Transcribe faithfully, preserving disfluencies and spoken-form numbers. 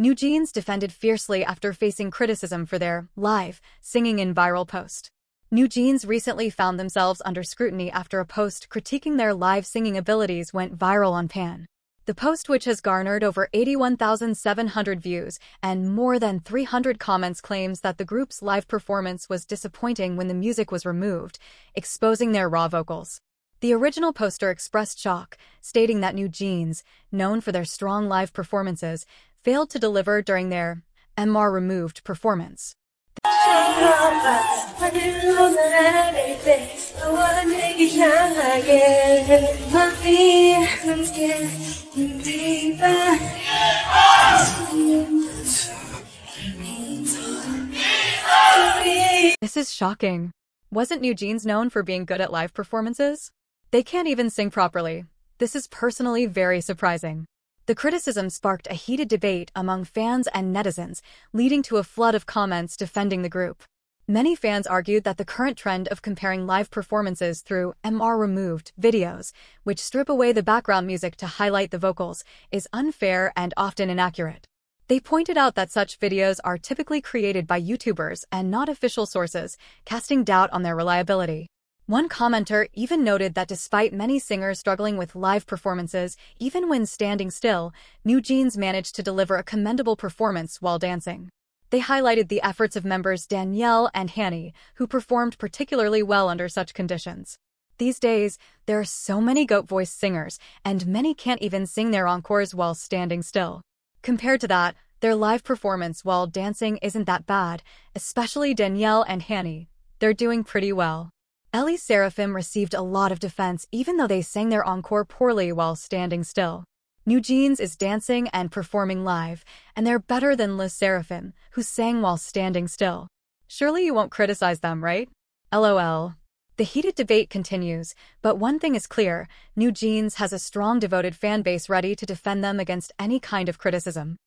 NewJeans defended fiercely after facing criticism for their live singing in viral post. NewJeans recently found themselves under scrutiny after a post critiquing their live singing abilities went viral on Pan. The post, which has garnered over eighty-one thousand seven hundred views and more than three hundred comments, claims that the group's live performance was disappointing when the music was removed, exposing their raw vocals. The original poster expressed shock, stating that NewJeans, known for their strong live performances, failed to deliver during their M R removed performance. This is shocking. Wasn't NewJeans known for being good at live performances? They can't even sing properly. This is personally very surprising. The criticism sparked a heated debate among fans and netizens, leading to a flood of comments defending the group. Many fans argued that the current trend of comparing live performances through M R-removed videos, which strip away the background music to highlight the vocals, is unfair and often inaccurate. They pointed out that such videos are typically created by YouTubers and not official sources, casting doubt on their reliability. One commenter even noted that despite many singers struggling with live performances, even when standing still, NewJeans managed to deliver a commendable performance while dancing. They highlighted the efforts of members Danielle and Hanni, who performed particularly well under such conditions. These days, there are so many goat voice singers, and many can't even sing their encores while standing still. Compared to that, their live performance while dancing isn't that bad, especially Danielle and Hanni. They're doing pretty well. L E SSERAFIM received a lot of defense even though they sang their encore poorly while standing still. NewJeans is dancing and performing live, and they're better than L E SSERAFIM, who sang while standing still. Surely you won't criticize them, right? LOL. The heated debate continues, but one thing is clear: NewJeans has a strong devoted fanbase ready to defend them against any kind of criticism.